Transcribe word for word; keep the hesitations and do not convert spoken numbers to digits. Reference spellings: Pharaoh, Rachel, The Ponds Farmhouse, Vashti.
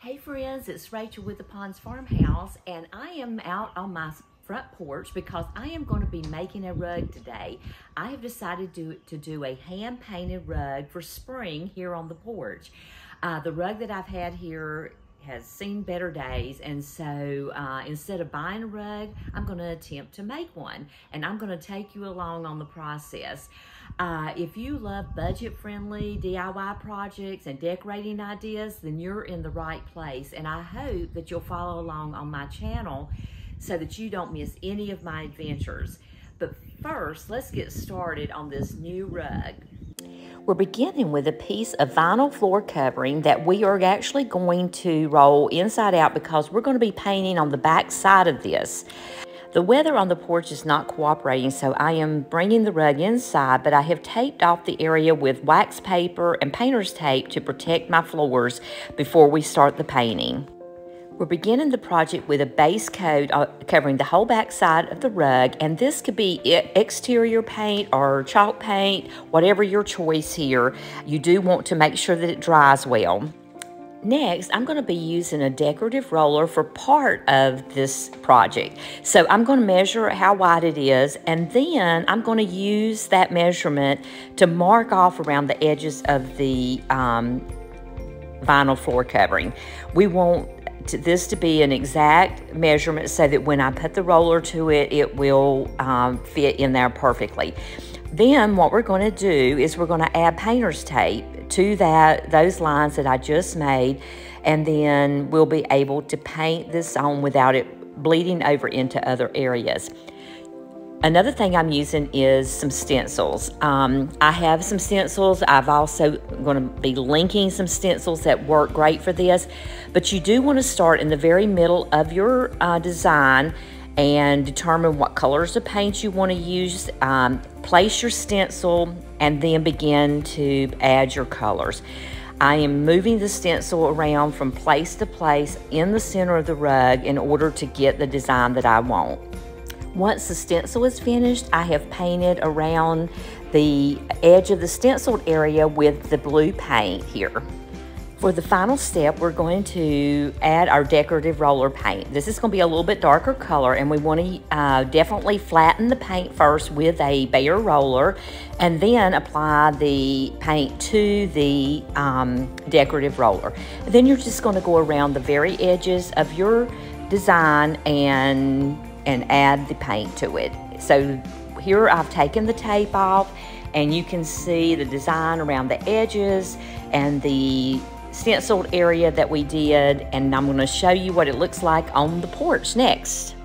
Hey friends, it's Rachel with The Ponds Farmhouse, and I am out on my front porch because I am going to be making a rug today. I have decided to, to do a hand-painted rug for spring here on the porch. Uh, the rug that I've had here has seen better days, and so uh, instead of buying a rug, I'm going to attempt to make one, and I'm going to take you along on the process. Uh, if you love budget-friendly D I Y projects and decorating ideas, then you're in the right place, and I hope that you'll follow along on my channel so that you don't miss any of my adventures. But first, let's get started on this new rug. We're beginning with a piece of vinyl floor covering that we are actually going to roll inside out because we're going to be painting on the back side of this. The weather on the porch is not cooperating, so I am bringing the rug inside, but I have taped off the area with wax paper and painter's tape to protect my floors before we start the painting. We're beginning the project with a base coat covering the whole back side of the rug, and this could be exterior paint or chalk paint, whatever your choice here. You do want to make sure that it dries well. Next, I'm going to be using a decorative roller for part of this project. So I'm going to measure how wide it is, and then I'm going to use that measurement to mark off around the edges of the um, vinyl floor covering. We want this to be an exact measurement so that when I put the roller to it, it will um, fit in there perfectly. Then what we're going to do is we're going to add painter's tape to that those lines that I just made, and then we'll be able to paint this on without it bleeding over into other areas. Another thing I'm using is some stencils. Um, I have some stencils. I've also going to be linking some stencils that work great for this, but you do want to start in the very middle of your uh, design and determine what colors of paint you want to use. Um, place your stencil and then begin to add your colors. I am moving the stencil around from place to place in the center of the rug in order to get the design that I want. Once the stencil is finished, I have painted around the edge of the stenciled area with the blue paint here. For the final step, we're going to add our decorative roller paint. This is going to be a little bit darker color, and we want to uh, definitely flatten the paint first with a bare roller and then apply the paint to the um, decorative roller. And then you're just going to go around the very edges of your design and and add the paint to it. So here I've taken the tape off, and you can see the design around the edges and the stenciled area that we did, and I'm going to show you what it looks like on the porch next.